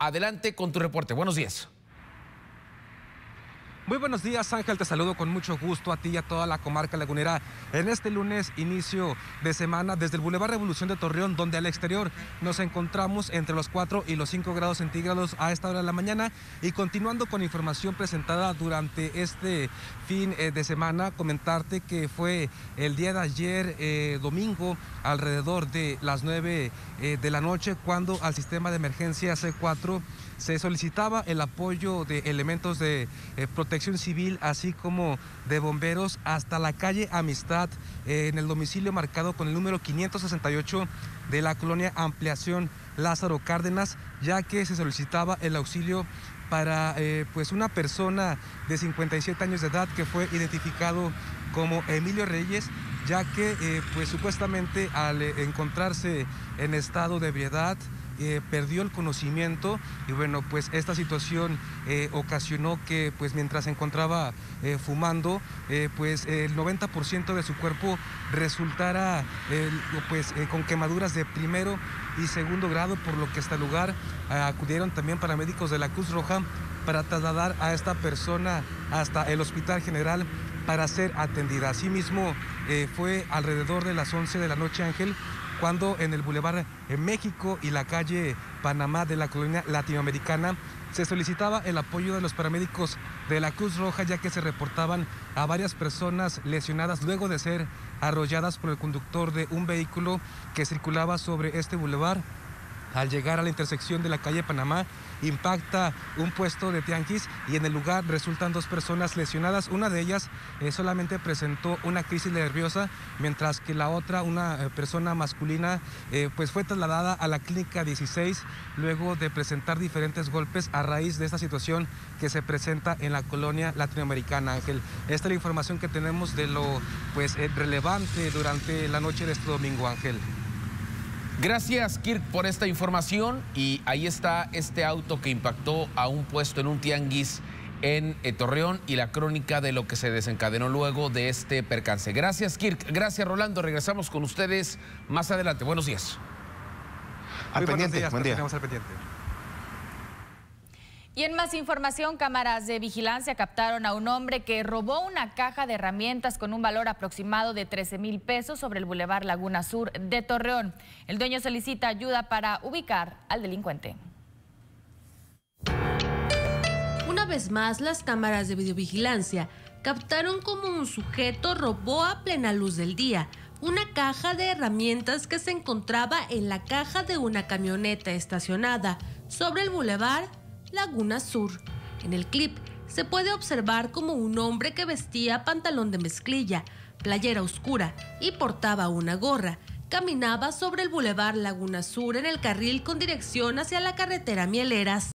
Adelante con tu reporte. Buenos días. Muy buenos días, Ángel, te saludo con mucho gusto a ti y a toda la comarca lagunera. En este lunes, inicio de semana, desde el Boulevard Revolución de Torreón, donde al exterior nos encontramos entre los 4 y los 5 grados centígrados a esta hora de la mañana. Y continuando con información presentada durante este fin de semana, comentarte que fue el día de ayer, domingo, alrededor de las 9 de la noche, cuando al sistema de emergencia C4 se solicitaba el apoyo de elementos de protección civil, así como de bomberos, hasta la calle Amistad, en el domicilio marcado con el número 568 de la colonia Ampliación Lázaro Cárdenas, ya que se solicitaba el auxilio para una persona de 57 años de edad que fue identificado como Emilio Reyes, ya que supuestamente al encontrarse en estado de ebriedad, perdió el conocimiento y bueno, pues esta situación ocasionó que pues mientras se encontraba fumando, el 90% de su cuerpo resultara con quemaduras de primero y segundo grado, por lo que hasta el lugar acudieron también paramédicos de la Cruz Roja para trasladar a esta persona hasta el Hospital General para ser atendida. Asimismo, fue alrededor de las 11 de la noche, Ángel, cuando en el Boulevard México y la calle Panamá de la colonia latinoamericana se solicitaba el apoyo de los paramédicos de la Cruz Roja, ya que se reportaban a varias personas lesionadas luego de ser arrolladas por el conductor de un vehículo que circulaba sobre este bulevar. Al llegar a la intersección de la calle Panamá, impacta un puesto de tianguis y en el lugar resultan dos personas lesionadas. Una de ellas solamente presentó una crisis nerviosa, mientras que la otra, una persona masculina, fue trasladada a la clínica 16 luego de presentar diferentes golpes a raíz de esta situación que se presenta en la colonia latinoamericana, Ángel. Esta es la información que tenemos de lo relevante durante la noche de este domingo, Ángel. Gracias, Kirk, por esta información. Y ahí está este auto que impactó a un puesto en un tianguis en Torreón y la crónica de lo que se desencadenó luego de este percance. Gracias, Kirk. Gracias, Rolando. Regresamos con ustedes más adelante. Buenos días. Al pendiente. Buen día. Al pendiente. Y en más información, cámaras de vigilancia captaron a un hombre que robó una caja de herramientas con un valor aproximado de 13,000 pesos sobre el Boulevard Laguna Sur de Torreón. El dueño solicita ayuda para ubicar al delincuente. Una vez más, las cámaras de videovigilancia captaron cómo un sujeto robó a plena luz del día una caja de herramientas que se encontraba en la caja de una camioneta estacionada sobre el Boulevard Laguna Sur. En el clip se puede observar como un hombre que vestía pantalón de mezclilla, playera oscura y portaba una gorra, caminaba sobre el Boulevard Laguna Sur en el carril con dirección hacia la carretera Mieleras.